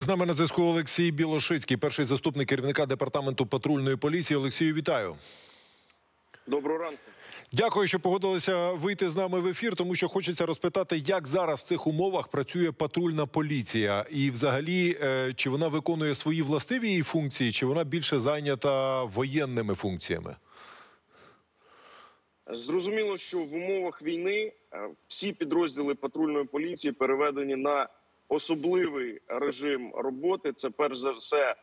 З нами на зв'язку Олексій Білошицький, перший заступник керівника Департаменту патрульної поліції. Олексію, вітаю. Доброго ранку. Дякую, що погодилися вийти з нами в ефір, тому що хочеться розпитати, як зараз в цих умовах працює патрульна поліція. І взагалі, чи вона виконує свої властиві функції, чи вона більше зайнята воєнними функціями? Зрозуміло, що в умовах війни всі підрозділи патрульної поліції переведені на особливий режим роботи. Це перш за все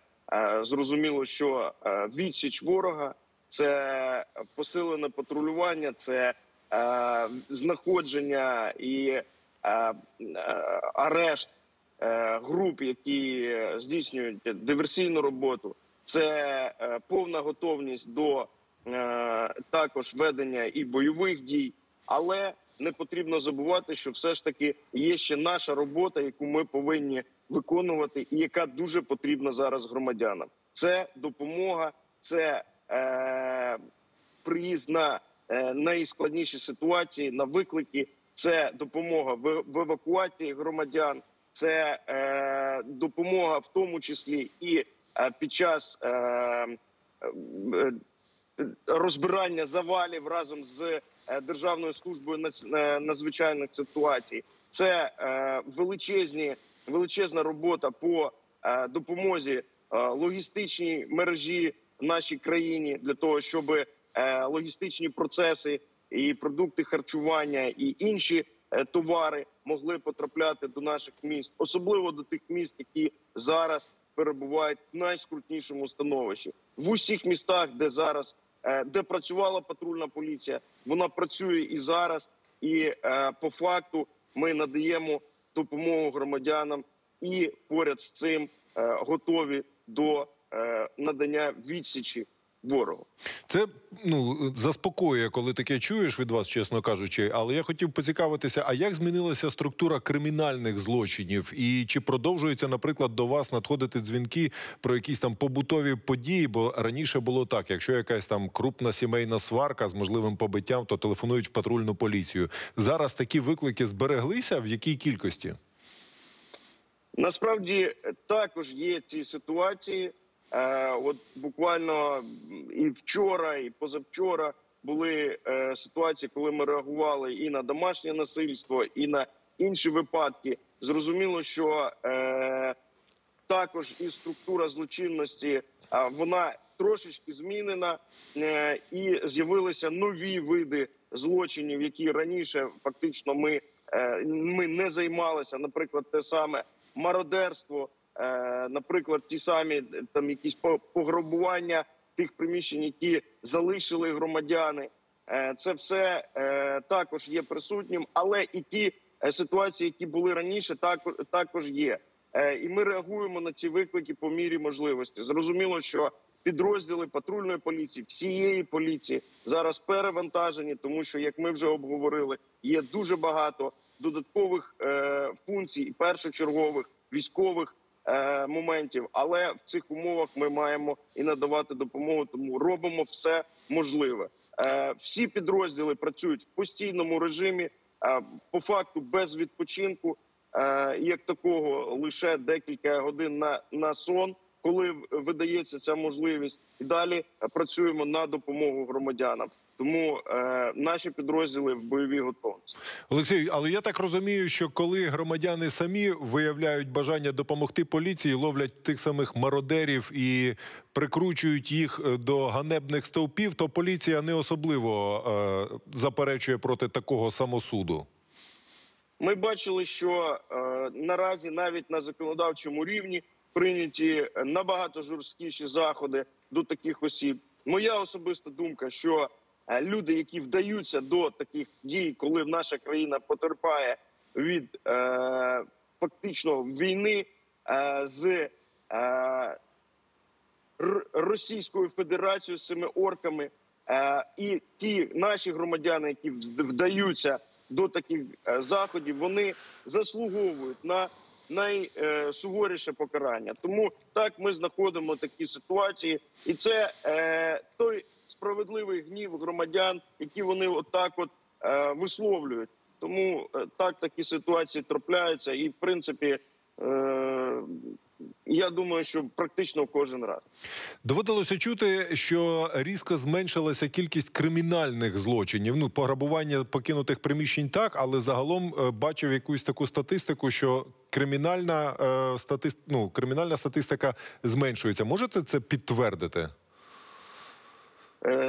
зрозуміло, що відсіч ворога, це посилене патрулювання, це знаходження і арешт груп, які здійснюють диверсійну роботу. Це повна готовність до також ведення і бойових дій, але не потрібно забувати, що все ж таки є ще наша робота, яку ми повинні виконувати і яка дуже потрібна зараз громадянам. Це допомога, це приїзд на найскладніші ситуації, на виклики, це допомога в евакуації громадян, це допомога в тому числі і під час розбирання завалів разом з Державною службою надзвичайних ситуацій. Це величезна робота по допомозі логістичній мережі в нашій країні, для того, щоб логістичні процеси і продукти харчування, і інші товари могли потрапляти до наших міст, особливо до тих міст, які зараз перебувають в найскрутнішому становищі. В усіх містах, де зараз працювала патрульна поліція, вона працює і зараз, і по факту ми надаємо допомогу громадянам і поряд з цим готові до надання відсічі ворогу. Це заспокоює, коли таке чуєш від вас, чесно кажучи, але я хотів поцікавитися, а як змінилася структура кримінальних злочинів? І чи продовжуються, наприклад, до вас надходити дзвінки про якісь там побутові події? Бо раніше було так, якщо якась там крупна сімейна сварка з можливим побиттям, то телефонують в патрульну поліцію. Зараз такі виклики збереглися? В якій кількості? Насправді також є ці ситуації. От буквально і вчора, і позавчора були ситуації, коли ми реагували і на домашнє насильство, і на інші випадки. Зрозуміло, що також і структура злочинності, вона трошечки змінена, і з'явилися нові види злочинів, які раніше фактично ми не займалися. Наприклад, те саме мародерство, наприклад, ті самі там якісь пограбування тих приміщень, які залишили громадяни. Це все також є присутнім, але і ті ситуації, які були раніше, також є. І ми реагуємо на ці виклики по мірі можливості. Зрозуміло, що підрозділи патрульної поліції, всієї поліції зараз перевантажені, тому що, як ми вже обговорили, є дуже багато додаткових функцій, першочергових, військових моментів, але в цих умовах ми маємо і надавати допомогу, тому робимо все можливе. Всі підрозділи працюють в постійному режимі, по факту без відпочинку, як такого, лише декілька годин на сон, коли видається ця можливість, і далі працюємо на допомогу громадянам. Тому наші підрозділи в бойовій готовності. Олексій, але я так розумію, що коли громадяни самі виявляють бажання допомогти поліції, ловлять тих самих мародерів і прикручують їх до ганебних стовпів, то поліція не особливо заперечує проти такого самосуду. Ми бачили, що наразі навіть на законодавчому рівні прийняті набагато жорсткіші заходи до таких осіб. Моя особиста думка, що люди, які вдаються до таких дій, коли наша країна потерпає від фактично війни з Російською Федерацією, з цими орками, і ті наші громадяни, які вдаються до таких заходів, вони заслуговують на найсуворіше покарання. Тому так ми знаходимо такі ситуації, і це той справедливий гнів громадян, які вони отак от висловлюють. Тому такі ситуації трапляються, і в принципі я думаю, що практично кожен раз. Доводилося чути, що різко зменшилася кількість кримінальних злочинів. Ну, пограбування покинутих приміщень так, але загалом бачив якусь таку статистику, що кримінальна статистика зменшується. Можете це підтвердити?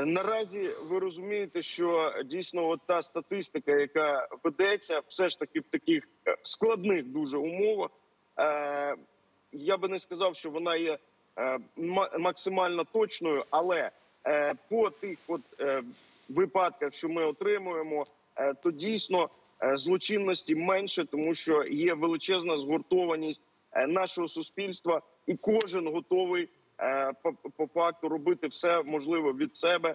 Наразі ви розумієте, що дійсно от та статистика, яка ведеться, все ж таки в таких складних дуже умовах, я би не сказав, що вона є максимально точною, але по тих випадках, що ми отримуємо, то дійсно злочинності менше, тому що є величезна згуртованість нашого суспільства і кожен готовий по факту робити все можливе від себе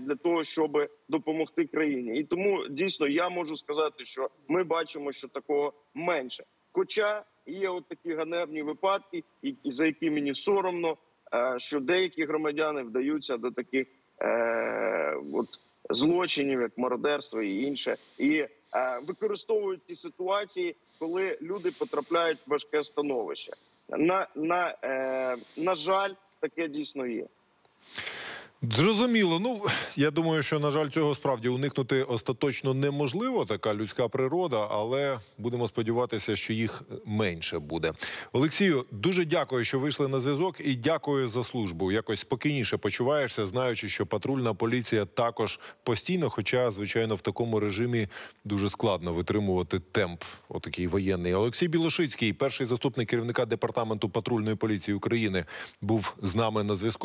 для того, щоб допомогти країні. І тому дійсно я можу сказати, що ми бачимо, що такого менше. Хоча є от такі ганебні випадки, за які мені соромно, що деякі громадяни вдаються до таких злочинів, як мародерство і інше, і використовують ті ситуації, коли люди потрапляють в важке становище. На жаль, таке дійсно є. Зрозуміло. Ну, я думаю, що, на жаль, цього справді уникнути остаточно неможливо, така людська природа, але будемо сподіватися, що їх менше буде. Олексію, дуже дякую, що вийшли на зв'язок і дякую за службу. Якось спокійніше почуваєшся, знаючи, що патрульна поліція також постійно, хоча, звичайно, в такому режимі дуже складно витримувати темп отакий воєнний. Олексій Білошицький, перший заступник керівника Департаменту патрульної поліції України, був з нами на зв'язку.